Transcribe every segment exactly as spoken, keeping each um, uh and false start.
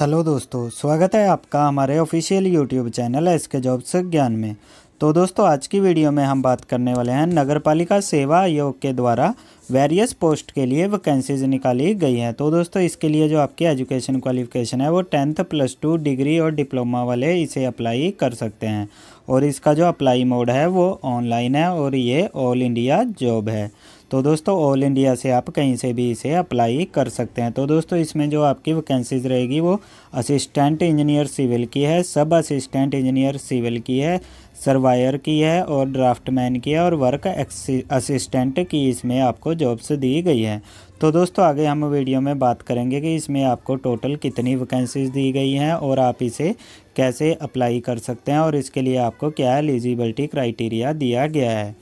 Hello दोस्तों, स्वागत है आपका हमारे official YouTube channel ask jobs Gyan में। तो दोस्तों, आज की वीडियो में हम बात करने वाले हैं नगरपालिका सेवा आयोग के द्वारा वेरियस पोस्ट के लिए वैकेंसीज निकाली गई हैं। तो दोस्तों, इसके लिए जो आपकी एजुकेशन क्वालिफिकेशन है वो टेंथ प्लस टू डिग्री और डिप्लोमा वाले इसे अप्लाई कर सकते हैं, और इसका जो अप्लाई मोड है वो ऑनलाइन है और ये ऑल इंडिया जॉब है। तो दोस्तों, ऑल इंडिया से आप कहीं से भी इसे अप्लाई कर सकते हैं। तो दोस्तों, इसमें जो आपकी वैकेंसीज रहेगी वो असिस्टेंट इंजीनियर सिविल की है, सब असिस्टेंट इंजीनियर सिविल की है, सर्वायर की है और ड्राफ्टमैन की है और वर्क असिस्टेंट की इसमें आपको जॉब्स दी गई है। तो दोस्तों, आगे हम वीडियो में बात करेंगे कि इसमें आपको टोटल कितनी वैकेंसीज दी गई हैं और आप इसे कैसे अप्लाई कर सकते हैं और इसके लिए आपको क्या एलिजिबिलिटी क्राइटेरिया दिया गया है।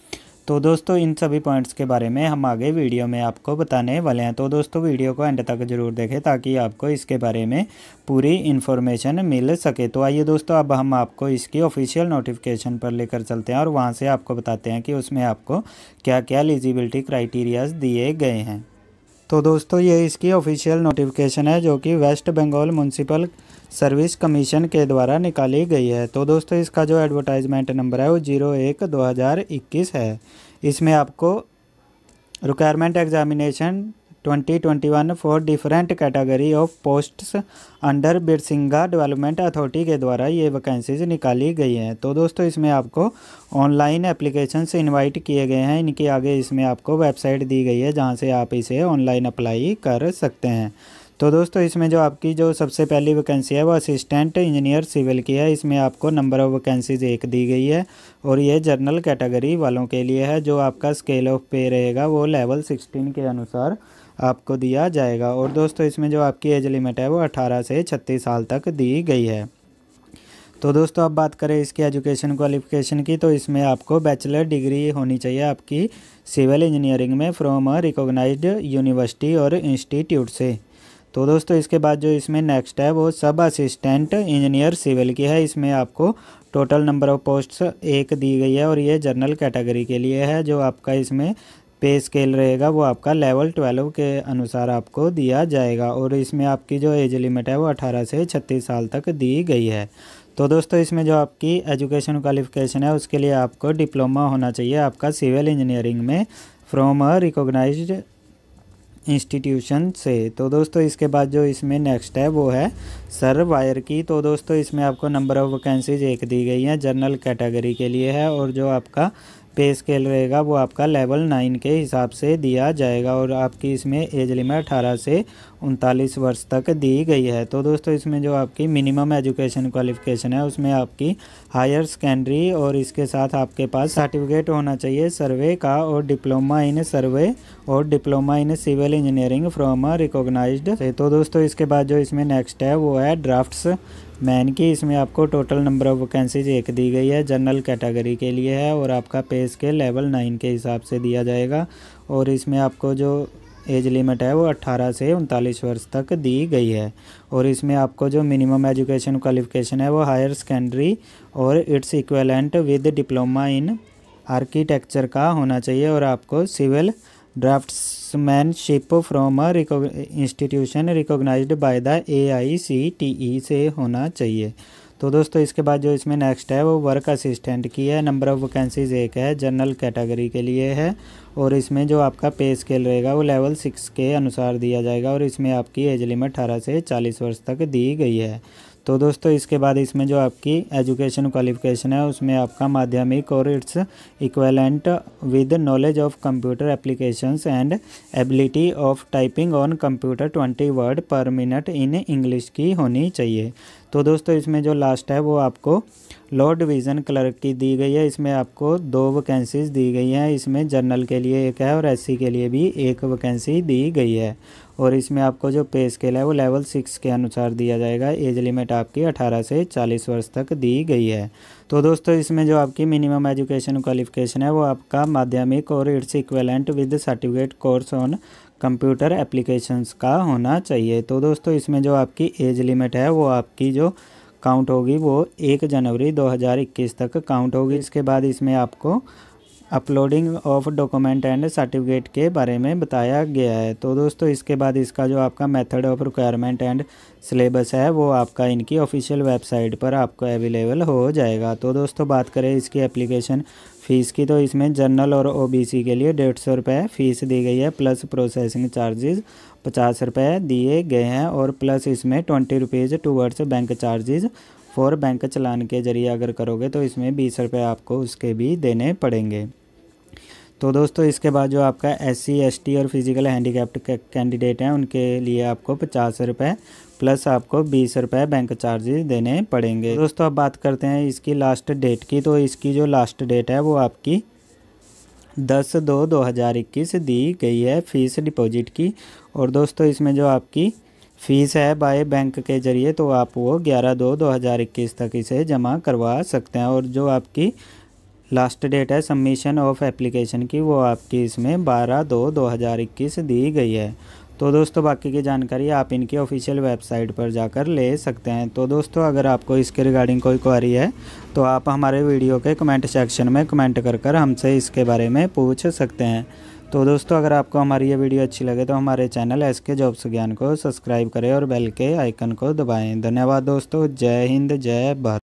तो दोस्तों, इन सभी पॉइंट्स के बारे में हम आगे वीडियो में आपको बताने वाले हैं। तो दोस्तों, वीडियो को एंड तक जरूर देखें ताकि आपको इसके बारे में पूरी इन्फॉर्मेशन मिल सके। तो आइए दोस्तों, अब हम आपको इसकी ऑफिशियल नोटिफिकेशन पर लेकर चलते हैं और वहां से आपको बताते हैं कि उसमें आपको क्या क्या एलिजिबिलिटी क्राइटेरियाज दिए गए हैं। तो दोस्तों, ये इसकी ऑफिशियल नोटिफिकेशन है जो कि waste Bengal municipal service commission के द्वारा निकाली गई है। तो दोस्तों, इसका जो एडवर्टाइजमेंट नंबर है वो जीरो एक दो हज़ार इक्कीस है। इसमें आपको requirement examination twenty twenty one for different category of posts under Birsingha development authority के द्वारा ये वैकेंसीज निकाली गई हैं। तो दोस्तों, इसमें आपको ऑनलाइन एप्लीकेशंस इनवाइट किए गए हैं। इनके आगे इसमें आपको वेबसाइट दी गई है जहां से आप इसे ऑनलाइन अप्लाई कर सकते हैं। तो दोस्तों, इसमें जो आपकी जो सबसे पहली वैकेंसी है वो असिस्टेंट इंजीनियर सिविल की है। इसमें आपको नंबर ऑफ वैकेंसीज एक दी गई है और ये जनरल कैटेगरी वालों के लिए है। जो आपका स्केल ऑफ पे रहेगा वो लेवल सिक्सटीन के अनुसार आपको दिया जाएगा। और दोस्तों, इसमें जो आपकी एज लिमिट है वो अठारह से छत्तीस साल तक दी गई है। तो दोस्तों, अब बात करें इसकी एजुकेशन क्वालिफिकेशन की, तो इसमें आपको बैचलर डिग्री होनी चाहिए आपकी सिविल इंजीनियरिंग में फ्रॉम अ रिकॉग्नाइज्ड यूनिवर्सिटी और इंस्टीट्यूट से। तो दोस्तों, इसके बाद जो इसमें नेक्स्ट है वो सब असिस्टेंट इंजीनियर सिविल की है। इसमें आपको टोटल नंबर ऑफ पोस्ट्स एक दी गई है और ये जनरल कैटेगरी के लिए है। जो आपका इसमें पे स्केल रहेगा वो आपका लेवल ट्वेल्व के अनुसार आपको दिया जाएगा, और इसमें आपकी जो एज लिमिट है वो अठारह से छत्तीस साल तक दी गई है। तो दोस्तों, इसमें जो आपकी एजुकेशन क्वालिफिकेशन है उसके लिए आपको डिप्लोमा होना चाहिए आपका सिविल इंजीनियरिंग में फ्रॉम अ रिकॉग्नाइज्ड इंस्टीट्यूशन से। तो दोस्तों, इसके बाद जो इसमें नेक्स्ट है वो है सर्वायर की। तो दोस्तों, इसमें आपको नंबर ऑफ वैकेंसीज एक दी गई हैं, जनरल कैटेगरी के लिए है, और जो आपका पे स्केल रहेगा वो आपका लेवल नाइन के हिसाब से दिया जाएगा, और आपकी इसमें एज लिमिट अठारह से उनतालीस वर्ष तक दी गई है। तो दोस्तों, इसमें जो आपकी मिनिमम एजुकेशन क्वालिफिकेशन है उसमें आपकी हायर सेकेंडरी और इसके साथ आपके पास सर्टिफिकेट होना चाहिए सर्वे का, और डिप्लोमा इन सर्वे और diploma in civil engineering from a recognised. तो दोस्तों, इसके बाद जो इसमें नेक्स्ट है वो है ड्राफ्ट्स मैन की। इसमें आपको टोटल नंबर ऑफ वैकेंसीज एक दी गई है, जनरल कैटेगरी के लिए है, और आपका पे स्केल लेवल नाइन के हिसाब से दिया जाएगा, और इसमें आपको जो एज लिमिट है वो अट्ठारह से उनतालीस वर्ष तक दी गई है, और इसमें आपको जो मिनिमम एजुकेशन क्वालिफिकेशन है वो हायर सेकेंडरी और its equivalent with diploma in architecture का होना चाहिए, और आपको civil draftsmanship from a institution recognised by the A I C T E से होना चाहिए। तो दोस्तों, इसके बाद जो इसमें नेक्स्ट है वो वर्क असिस्टेंट की है। नंबर ऑफ वैकेंसीज एक है, जनरल कैटेगरी के लिए है, और इसमें जो आपका पे स्केल रहेगा वो लेवल सिक्स के अनुसार दिया जाएगा, और इसमें आपकी एज लिमिट अठारह से चालीस वर्ष तक दी गई है। तो दोस्तों, इसके बाद इसमें जो आपकी एजुकेशन क्वालिफिकेशन है उसमें आपका माध्यमिक और its equivalent with knowledge of computer applications and ability of typing on computer twenty word पर मिनट इन इंग्लिश की होनी चाहिए। तो दोस्तों, इसमें जो लास्ट है वो आपको लॉ डिवीज़न क्लर्क की दी गई है। इसमें आपको दो वैकेंसीज दी गई हैं। इसमें जनरल के लिए एक है और एससी के लिए भी एक वैकेंसी दी गई है, और इसमें आपको जो पे स्केल है वो लेवल सिक्स के अनुसार दिया जाएगा। एज लिमिट आपकी अठारह से चालीस वर्ष तक दी गई है। तो दोस्तों, इसमें जो आपकी मिनिमम एजुकेशन क्वालिफिकेशन है वो आपका माध्यमिक और its equivalent with certificate course on computer applications का होना चाहिए। तो दोस्तों, इसमें जो आपकी एज लिमिट है वो आपकी जो काउंट होगी वो एक जनवरी दो हज़ार इक्कीस तक काउंट होगी। इसके बाद इसमें आपको uploading of document and certificate के बारे में बताया गया है। तो दोस्तों इसके बाद इसका जो आपका method of requirement and syllabus है वो आपका इनकी ऑफिशियल वेबसाइट पर आपको अवेलेबल हो जाएगा। तो दोस्तों बात करें इसकी एप्लीकेशन फ़ीस की, तो इसमें जनरल और ओबीसी के लिए डेढ़ सौ रुपये फ़ीस दी गई है, प्लस प्रोसेसिंग चार्जेस पचास रुपये दिए गए हैं और प्लस इसमें twenty rupees towards bank charges for bank challan के जरिए अगर करोगे तो इसमें बीस रुपये आपको उसके भी देने पड़ेंगे। तो दोस्तों इसके बाद जो आपका एस सी एस टी और फिजिकल हैंडीकैप्ड कैंडिडेट हैं उनके लिए आपको पचास रुपये प्लस आपको बीस रुपये बैंक चार्जेस देने पड़ेंगे। दोस्तों अब बात करते हैं इसकी लास्ट डेट की, तो इसकी जो लास्ट डेट है वो आपकी दस दो दो हज़ार इक्कीस दी गई है फ़ीस डिपॉजिट की। और दोस्तों इसमें जो आपकी फ़ीस है बाय बैंक के ज़रिए तो आप वो ग्यारह दो दो हज़ार इक्कीस तक इसे जमा करवा सकते हैं। और जो आपकी लास्ट डेट है सबमिशन ऑफ एप्लीकेशन की वो आपकी इसमें बारह दो दो हज़ार इक्कीस दी गई है। तो दोस्तों बाकी की जानकारी आप इनकी ऑफिशियल वेबसाइट पर जाकर ले सकते हैं। तो दोस्तों अगर आपको इसके रिगार्डिंग कोई क्वेरी है तो आप हमारे वीडियो के कमेंट सेक्शन में कमेंट कर कर हमसे इसके बारे में पूछ सकते हैं। तो दोस्तों अगर आपको हमारी ये वीडियो अच्छी लगे तो हमारे चैनल एस के जॉब्स ज्ञान को सब्सक्राइब करें और बेल के आइकन को दबाएँ। धन्यवाद दोस्तों। जय हिंद, जय भारत।